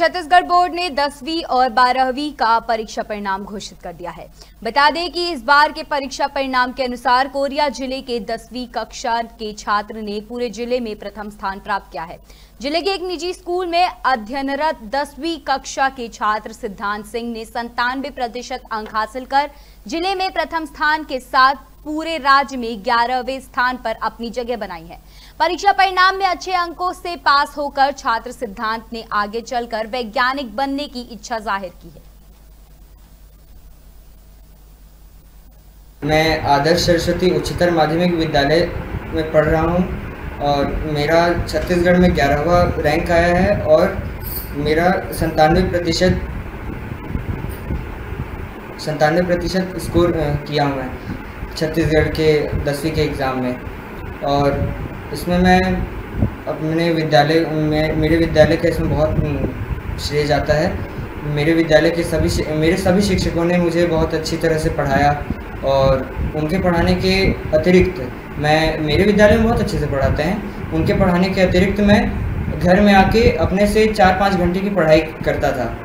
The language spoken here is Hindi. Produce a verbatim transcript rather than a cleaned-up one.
छत्तीसगढ़ बोर्ड ने दसवीं और बारहवीं का परीक्षा परिणाम घोषित कर दिया है। बता दें कि इस बार के परीक्षा परिणाम के अनुसार कोरिया जिले के दसवीं कक्षा के छात्र ने पूरे जिले में प्रथम स्थान प्राप्त किया है। जिले के एक निजी स्कूल में अध्ययनरत दसवीं कक्षा के छात्र सिद्धांत सिंह ने संतानवे प्रतिशत अंक हासिल कर जिले में प्रथम स्थान के साथ पूरे राज्य में ग्यारहवें स्थान पर अपनी जगह बनाई है। परीक्षा परिणाम में अच्छे अंकों से पास होकर छात्र सिद्धांत ने आगे चलकर वैज्ञानिक बनने की इच्छा जाहिर की है। मैं आदर्श सरस्वती उच्चतर माध्यमिक विद्यालय में पढ़ रहा हूं और मेरा छत्तीसगढ़ में ग्यारहवा रैंक आया है और मेरा संतानवे प्रतिशत संतानवे प्रतिशत स्कोर किया हुआ है छत्तीसगढ़ के दसवीं के एग्ज़ाम में। और इसमें मैं अपने विद्यालय में मेरे विद्यालय का इसमें बहुत श्रेय जाता है। मेरे विद्यालय के सभी मेरे सभी शिक्षकों ने मुझे बहुत अच्छी तरह से पढ़ाया और उनके पढ़ाने के अतिरिक्त मैं मेरे विद्यालय में बहुत अच्छे से पढ़ाते हैं। उनके पढ़ाने के अतिरिक्त मैं घर में आके अपने से चार पाँच घंटे की पढ़ाई करता था।